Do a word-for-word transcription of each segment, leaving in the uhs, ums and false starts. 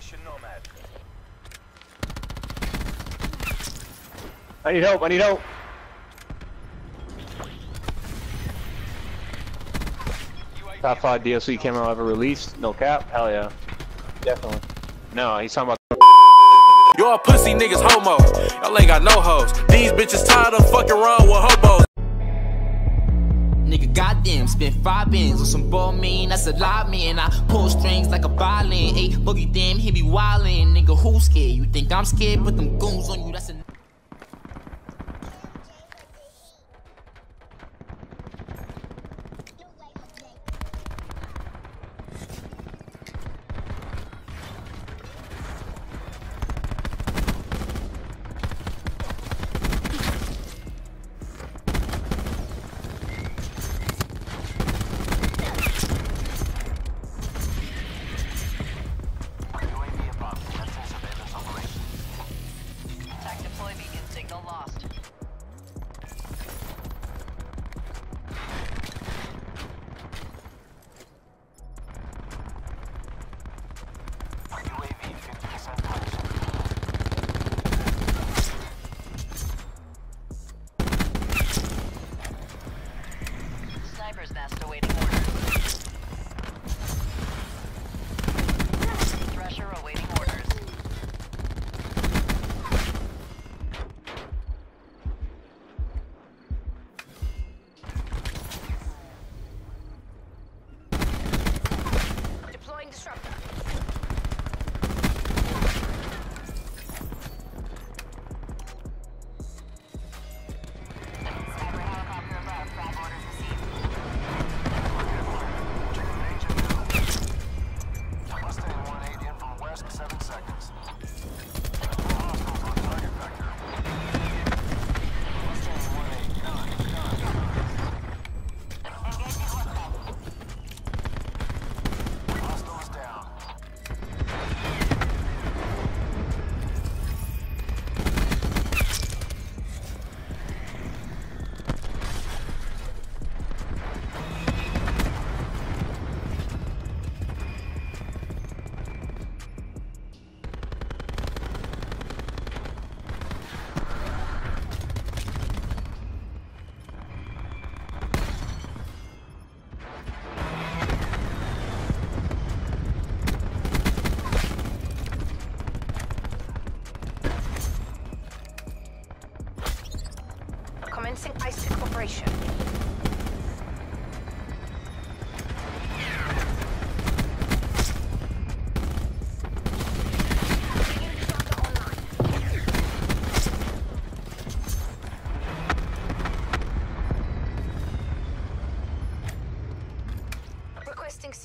station nomad. I need help, I need help. Top five D L C camo ever released, no cap, hell yeah. Definitely. No, he's talking about. Y'all pussy niggas homo. Y'all ain't got no hoes. These bitches tired of fucking around with hobos. Nigga goddamn, spent five bins on some ball mean, that's a lot man. I pull strings like a violin. Hey, boogie damn, he be wildin'. Nigga, who scared? You think I'm scared? Put them goons on you, that's a...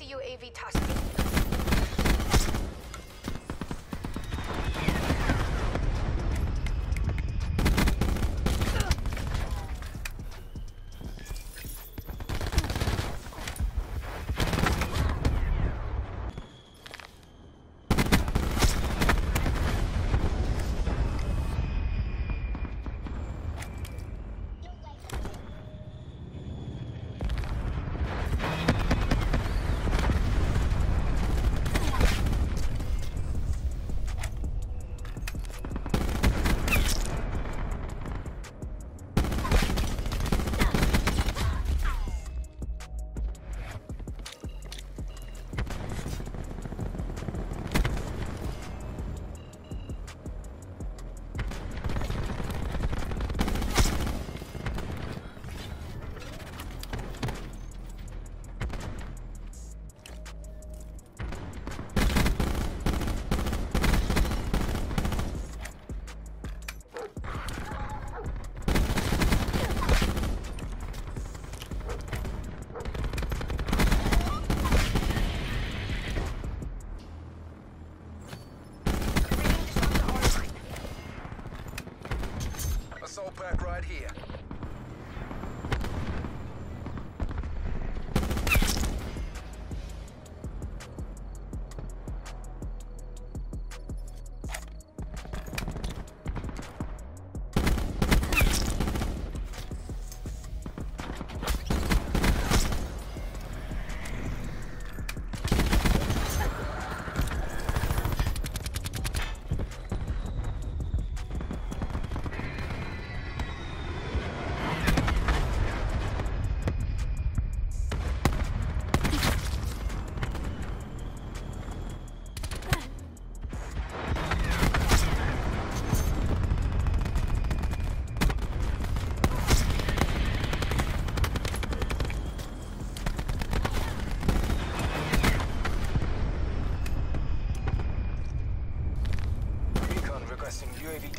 U A V task.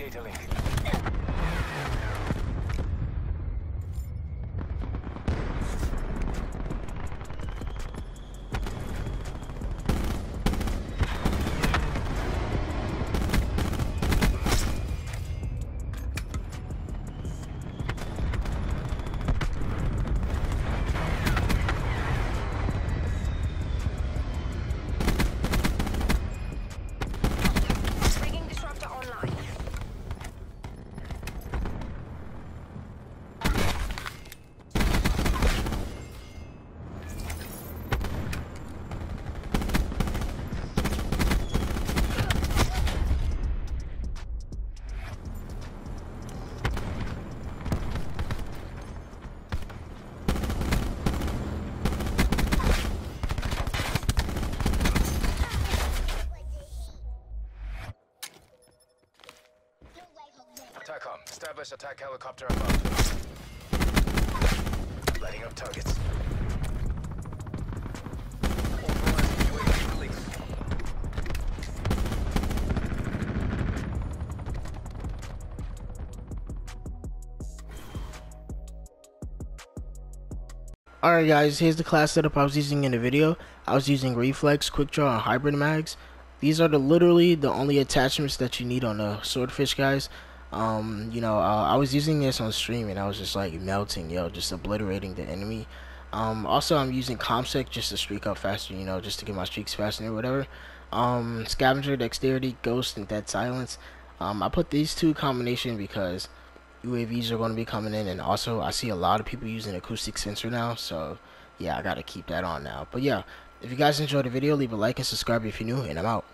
data link. Establish attack helicopter above. Lighting up targets. Authorizing U A V release. Alright guys, here's the class setup I was using in the video. I was using Reflex, Quickdraw, and Hybrid mags. These are the literally the only attachments that you need on a Swordfish, guys. Um, you know, uh, I was using this on stream and I was just like melting, yo, just obliterating the enemy. Um, also I'm using Comsec just to streak up faster, you know, just to get my streaks faster or whatever. Um, Scavenger, Dexterity, Ghost, and Dead Silence. Um, I put these two combination because U A Vs are going to be coming in, and also I see a lot of people using acoustic sensor now, so yeah, I gotta keep that on now. But yeah, if you guys enjoyed the video, leave a like and subscribe if you're new, and I'm out.